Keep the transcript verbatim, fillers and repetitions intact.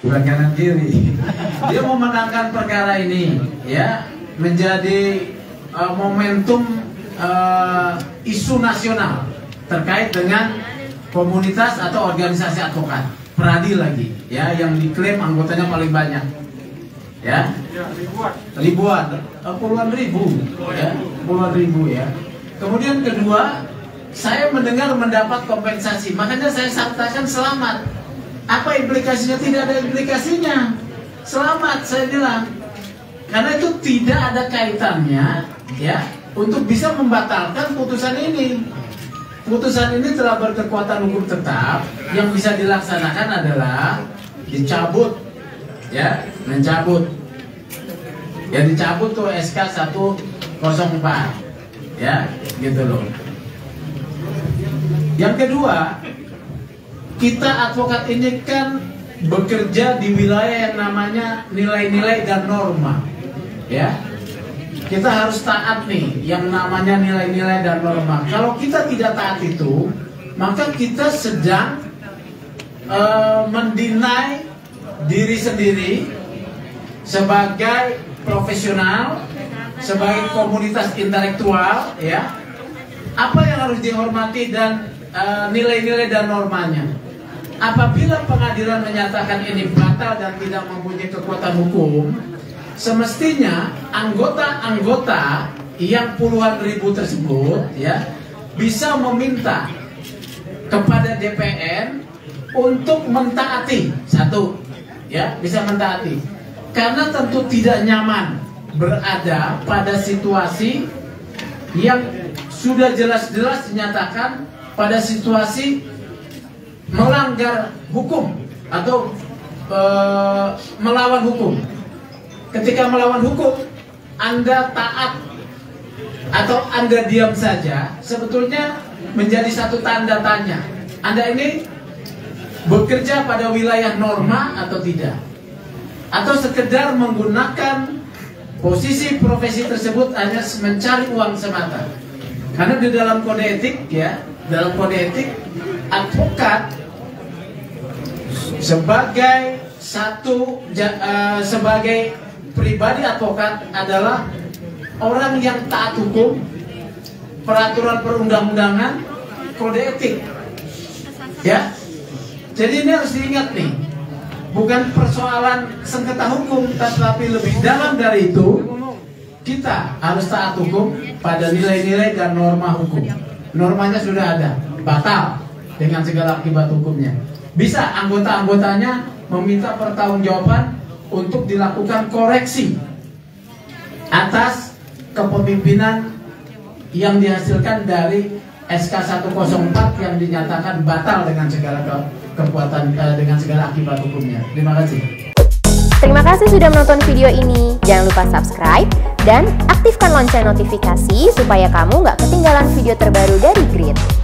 bukan kanan kiri. Dia memenangkan perkara ini, ya, menjadi uh, momentum uh, isu nasional terkait dengan komunitas atau organisasi advokat. Peradi lagi, ya, yang diklaim anggotanya paling banyak, ya, ribuan, puluhan ribu, ya, puluhan ribu, ya. Kemudian kedua, saya mendengar mendapat kompensasi, makanya saya sertakan selamat. Apa implikasinya? Tidak ada implikasinya. Selamat, saya bilang, karena itu tidak ada kaitannya, ya, untuk bisa membatalkan putusan ini. Putusan ini telah berkekuatan hukum tetap. Yang bisa dilaksanakan adalah dicabut, ya, mencabut, ya, dicabut tuh S K seratus empat, ya, gitu loh. Yang kedua, kita advokat ini kan bekerja di wilayah yang namanya nilai-nilai dan norma, ya. Kita harus taat nih yang namanya nilai-nilai dan norma. Kalau kita tidak taat itu, maka kita sedang uh, mendinai diri sendiri sebagai profesional, sebagai komunitas intelektual, ya. Apa yang harus dihormati dan nilai-nilai uh, dan normanya. Apabila pengadilan menyatakan ini batal dan tidak mempunyai kekuatan hukum, semestinya anggota-anggota yang puluhan ribu tersebut, ya, bisa meminta kepada D P R untuk mentaati satu, ya, bisa mentaati. Karena tentu tidak nyaman berada pada situasi yang sudah jelas-jelas dinyatakan pada situasi melanggar hukum atau e, melawan hukum. Ketika melawan hukum, Anda taat atau Anda diam saja, sebetulnya menjadi satu tanda tanya. Anda ini bekerja pada wilayah norma atau tidak? Atau sekedar menggunakan posisi profesi tersebut hanya mencari uang semata? Karena di dalam kode etik, ya, dalam kode etik, advokat sebagai satu uh, sebagai pribadi advokat adalah orang yang taat hukum, peraturan perundang-undangan, kode etik, ya. Jadi ini harus diingat nih, bukan persoalan sengketa hukum, tetapi lebih dalam dari itu, kita harus taat hukum pada nilai-nilai dan norma hukum. Normanya sudah ada, batal dengan segala akibat hukumnya. Bisa anggota-anggotanya meminta pertanggungjawaban untuk dilakukan koreksi atas kepemimpinan yang dihasilkan dari S K seratus empat yang dinyatakan batal dengan segala kekuatan, dengan segala akibat hukumnya. Terima kasih. Terima kasih sudah menonton video ini. Jangan lupa subscribe dan aktifkan lonceng notifikasi supaya kamu nggak ketinggalan video terbaru dari Grid.